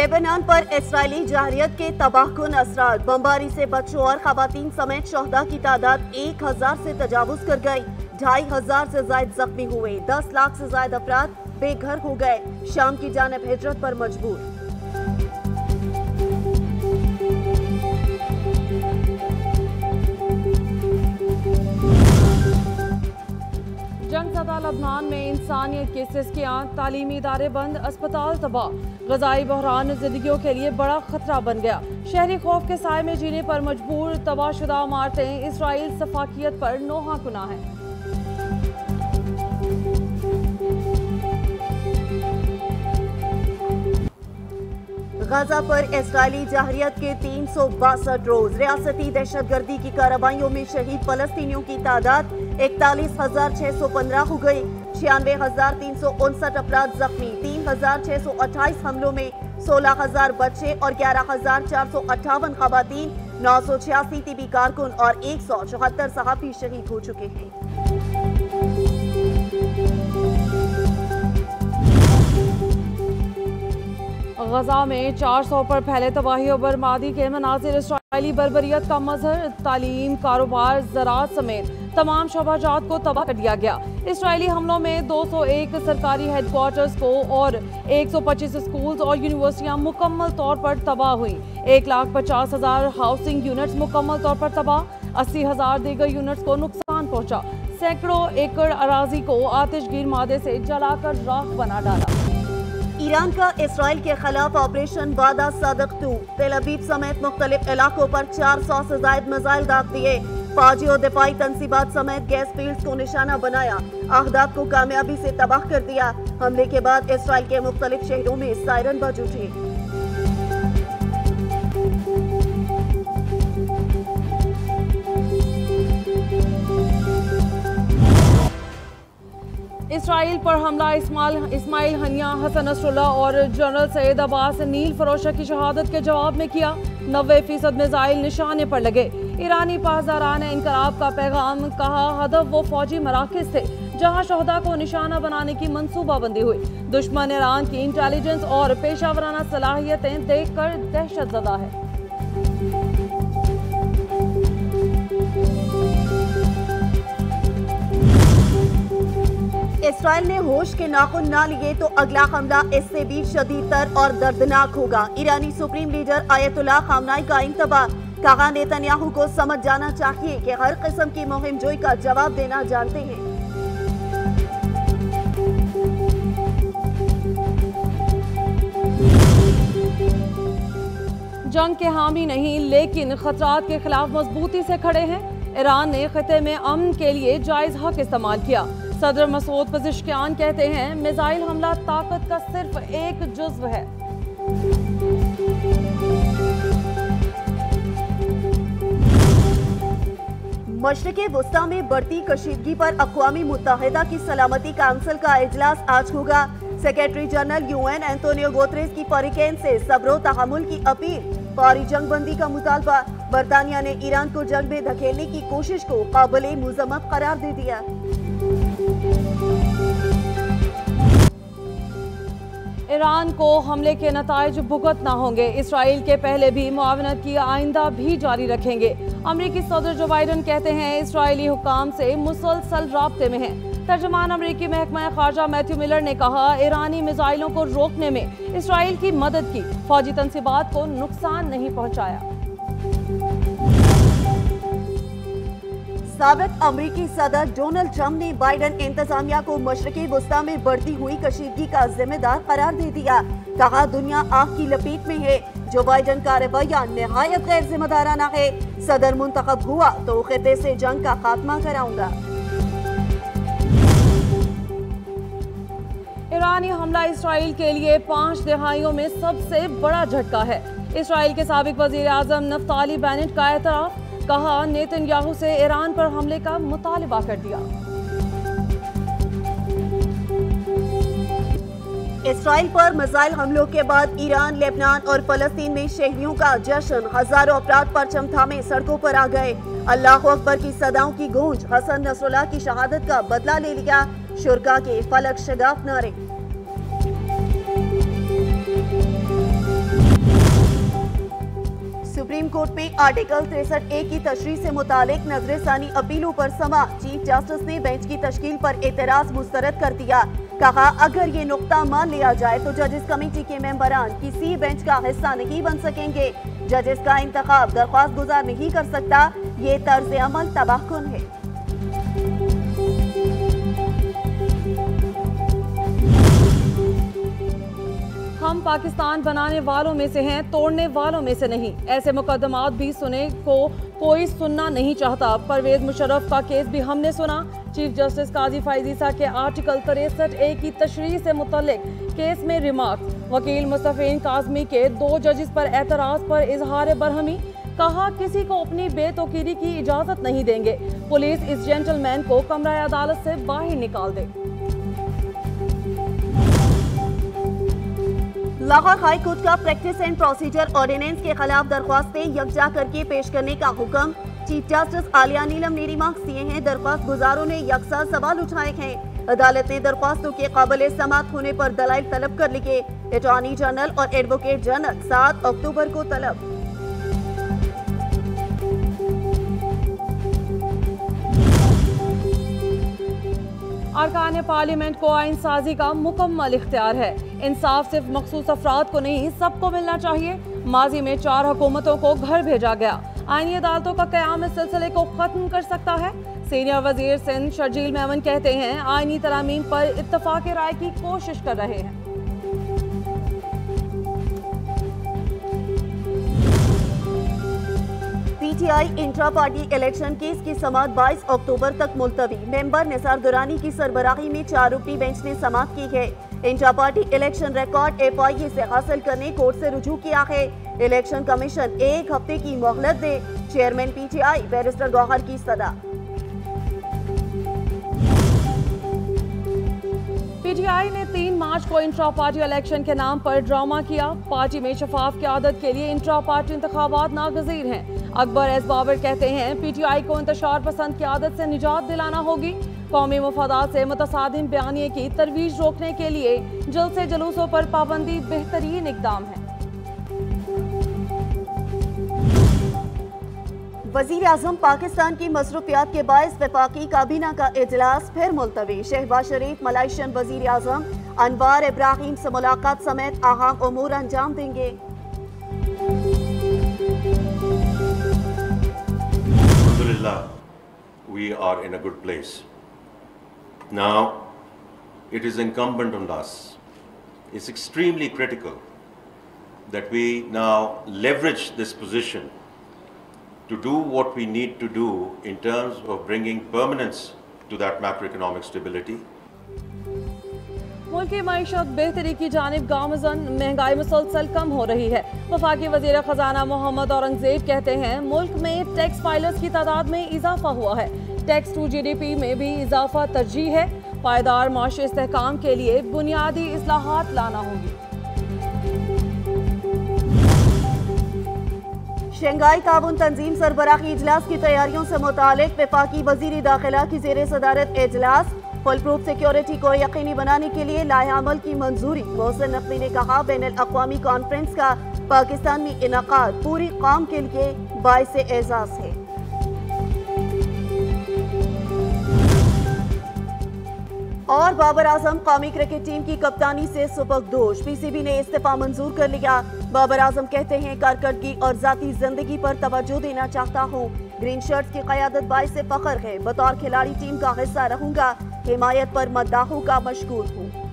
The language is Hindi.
लेबनान पर इसराइली जहरियत के तबाहकुन असरार, बमबारी से बच्चों और खवातीन समेत शोहदा की तादाद 1000 से तजावुज कर गई। 2500 से ज्यादा जख्मी हुए, 10 लाख से ज्यादा अफराद बेघर हो गए। शाम की जानिब हिजरत पर मजबूर। जंगज़दा लबनान में इंसानियत केसेस के आंक, तालीमी इदारे बंद, अस्पताल तबाह। ग़ज़ाई बहरान जिंदगियों के लिए बड़ा खतरा बन गया, शहरी खौफ के साए में जीने पर मजबूर। तबाहशुदा इमारतें, इसराइल सफाकियत पर नोहा कुना है। गाजा पर इसराइली जहरियत के 362 रोज, रियासती दहशतगर्दी की कार्रवाइयों में शहीद फलस्तीनियों की तादाद 41,615 हो गई। 96,359 अफराद जख्मी, 3,628 हमलों में 16,000 बच्चे और 11,458 खवातीन, 986 तिबी कारकुन और 174 सहाफी शहीद हो चुके हैं। गजा में 400 पर फैले तबाही और बर्बादी के मनाजिर, इसराइली बर्बरियत का मजहर। तालीम, कारोबार, ज़राअत समेत तमाम शोबाजात को तबाह कर दिया गया। इसराइली हमलों में 201 सरकारी हेडक्वार्टर्स को और 125 स्कूल्स और यूनिवर्सिटियां मुकम्मल तौर पर तबाह हुई। 1,50,000 हाउसिंग यूनिट्स मुकम्मल तौर पर तबाह, 80,000 दीगर यूनिट्स को नुकसान पहुँचा। सैकड़ों एकड़ अराजी को आतिशगीर मादे से जलाकर राख बना डाला। ईरान का इसराइल के खिलाफ ऑपरेशन वादा सदक 2, तेल अवीव समेत मुख्तलिफ इलाकों पर 400 से ज्यादा मिसाइल दाग दिए। फौजी और दिफाई तनसीबात समेत गैस फील्ड्स को निशाना बनाया, अहदाफ को कामयाबी से तबाह कर दिया। हमले के बाद इसराइल के मुख्तलिफ शहरों में सायरन बज उठे। इसराइल पर हमला, इस्माइल हनिया, हसन नसरुल्लाह और general Syed Abbas Nilforoushan की शहादत के जवाब में किया। 90% मिसाइल निशाने पर लगे। ईरानी पासदारान इनकलाब का पैगाम, कहा हदफ वो फौजी मराकज़ थे जहां शहदा को निशाना बनाने की मनसूबाबंदी हुई। दुश्मन ईरान की इंटेलिजेंस और पेशा वराना सलाहियतें देख कर दहशतज़दा है। इसराइल ने होश के नाखून ना लिए तो अगला हमला इससे भी शदीदतर और दर्दनाक होगा। ईरानी सुप्रीम लीडर आयतुल्लाह खामनेई का इंतबाह, कहा नेतन्याहू को समझ जाना चाहिए कि हर किस्म की मुहिम जोई का जवाब देना जानते हैं। जंग के हामी नहीं लेकिन खतरात के खिलाफ मजबूती से खड़े हैं। ईरान ने खिते में अमन के लिए जायज हक इस्तेमाल किया। सदर मसूद पज़ेश्कियान कहते हैं मिसाइल हमला ताकत का सिर्फ एक जुज्व है। मशरिक़ वुस्ता में बढ़ती कशीदगी पर अक़वाम मुत्तहिदा की सलामती काउंसिल का इजलास आज होगा। Secretary general UN Antonio Guterres की फरीकेन से सब्रो तहमुल की अपील, फौरी जंगबंदी का मुतालबा। बरतानिया ने ईरान को जंग में धकेलने की कोशिश को काबिल मुजम्मत करार दे दिया। ईरान को हमले के नताइज भुगतना होंगे, इसराइल के पहले भी मुआवनत की आइंदा भी जारी रखेंगे। अमरीकी सदर जो बाइडन कहते हैं इसराइली हुकाम से मुसलसल राब्ते में हैं। तर्जमान अमरीकी महकमा खारजा मैथ्यू मिलर ने कहा ईरानी मिसाइलों को रोकने में इसराइल की मदद की, फौजी तनसीबात को नुकसान नहीं पहुँचाया। साबिक़ अमरीकी सदर डोनाल्ड ट्रंप ने बाइडन इंतजामिया को मशरक़ी वुस्ता में बढ़ती हुई कशीदगी का जिम्मेदार करार दे दिया। कहा दुनिया आग की लपेट में है। जो बाइडन का रवैया नहायत गैर जिम्मेदाराना है। सदर मुंतखब हुआ तो खिते से जंग का खात्मा कराऊंगा। ईरानी हमला इसराइल के लिए 5 दहाइयों में सबसे बड़ा झटका है। इसराइल के साबिक़ वज़ीर आज़म नफ्ताली बेनेट का एतराफ़, कहा नेतन्याहू से ईरान पर हमले का मुतालबा कर दिया। इसराइल पर मिसाइल हमलों के बाद ईरान, लेबनान और फलस्तीन में शहरियों का जश्न, हजारों अफराद परचम थामे सड़कों पर आ गए। अल्लाहू अकबर की सदाओं की गूंज, हसन नसरुल्लाह की शहादत का बदला ले लिया, शुरका के फलक शगाफ नारे। सुप्रीम कोर्ट में आर्टिकल 63A की तशरीह से मुतालिक नजरसानी अपीलों पर समा। चीफ जस्टिस ने बेंच की तश्कील पर एतराज मुस्तरद कर दिया। कहा अगर ये नुक्ता मान लिया जाए तो जजेस कमेटी के मेंबरान किसी बेंच का हिस्सा नहीं बन सकेंगे। जजेस का इंतखाब दरख्वास्त गुजार नहीं कर सकता। ये तर्ज अमल तबाहकुन है। हम पाकिस्तान बनाने वालों में से हैं, तोड़ने वालों में से नहीं। ऐसे मुकदमात भी सुने को कोई सुनना नहीं चाहता। परवेज मुशर्रफ का केस भी हमने सुना। चीफ जस्टिस काजी फैज़ ईसा के आर्टिकल 63A की तशरीह से मुतल्लिक केस में रिमार्क्स। वकील मुस्तफा काज़मी के दो जजेस पर एतराज़ पर इजहार बरहमी। कहा किसी को अपनी बेतौकीरी की इजाज़त नहीं देंगे। पुलिस इस जेंटलमैन को कमरा अदालत से बाहर निकाल दे। लाहौर हाई कोर्ट का प्रैक्टिस एंड प्रोसीजर ऑर्डिनेंस के खिलाफ दरख्वास्तें यकजा करके पेश करने का हुक्म। चीफ जस्टिस आलिया नीलम ने रिमार्क्स दिए हैं। दरख्वास्त गुजारों ने यकसा सवाल उठाए हैं। अदालत ने दरख्वास्तों के काबिल समात होने पर दलाइल तलब कर लिए। अटॉर्नी जनरल और एडवोकेट जनरल 7 अक्टूबर को तलब। अरकान पार्लियामेंट को आइन साजी का मुकम्मल इख्तियार है। इंसाफ सिर्फ मखसूस अफराद को नहीं सबको मिलना चाहिए। माजी में 4 हुकूमतों को घर भेजा गया। आइनी अदालतों का क़याम इस सिलसिले को ख़त्म कर सकता है। सीनियर वजीर सिंध शर्जील मेमन कहते हैं आइनी तरामीम पर इत्तफाक राय की कोशिश कर रहे हैं। PTI intra party election case की समात 22 अक्टूबर तक मुलतवी। मेंबर निसार दुरानी की सरबराही में 4 रुकनी बेंच ने समात की है। Intra party election record FIA से हासिल करने कोर्ट से रुजू किया है। इलेक्शन कमीशन 1 हफ्ते की मोहलत दे। चेयरमैन PTI बैरिस्टर गौहर की सदा। PTI ने 3 मार्च को इंट्रा पार्टी इलेक्शन के नाम पर ड्रामा किया। पार्टी में शफाफ की आदत के लिए इंट्रा पार्टी इंतखाबात नागजीर हैं। अकबर S बाबर कहते हैं PTI को इंतशार पसंद की आदत से निजात दिलाना होगी। कौमी मफादात से मुतसादिम बयानिए की तरवीज रोकने के लिए जल्द से जुलूसों पर पाबंदी बेहतरीन इकदाम है। वजीर आजम पाकिस्तान की मसरूफियात के बायस वफाकी काबीना का इजलास फिर मुलतवी। शहबाज शरीफ मलाइशियन वजीर आजम अनवार इब्राहिम से मुलाकात समेत अहम उमूर अंजाम देंगे। अल्हम्दुलिल्लाह, we are in a good place. Now it is incumbent on us, it's extremely critical that we now leverage this position to do what we need to do in terms of bringing permanence to that macroeconomic stability. मुल्क की माइशत बेहतरी की जानिब गामजन, महंगाई मुसलसल कम हो रही है। वफाकी वजीर खजाना मोहम्मद औरंगजेब कहते हैं मुल्क में टैक्स फाइलर्स की तादाद में इजाफा हुआ है। टैक्स टू GDP में भी इजाफा तरजीह है। पायदार माशी इस्तेहकाम के लिए बुनियादी इस्लाहात लाना होगी। शंघाई ताबन तंजीम सरबराही इजलास की तैयारियों से मुतालिक वफाकी वजीर दाखिला की जेर सदारत इजलास। फुल प्रूफ सिक्योरिटी को यकीनी बनाने के लिए लायअमल की मंजूरी। मोहसिन नकवी ने कहा बैनुल अक़वामी कॉन्फ्रेंस का पाकिस्तान में इनकाद पूरी कौम के लिए बायस एजाज़ है। और बाबर आजम कौमी क्रिकेट टीम की कप्तानी से सुपरदोष। PCB ने इस्तीफा मंजूर कर लिया। बाबर आजम कहते हैं कारकर्दगी और जाती जिंदगी पर तवज्जो देना चाहता हूँ। ग्रीन शर्ट्स की क़यादत बायस फख्र है। बतौर खिलाड़ी टीम का हिस्सा रहूंगा। हिमायत पर मद्दाहों का मशकूर हूँ।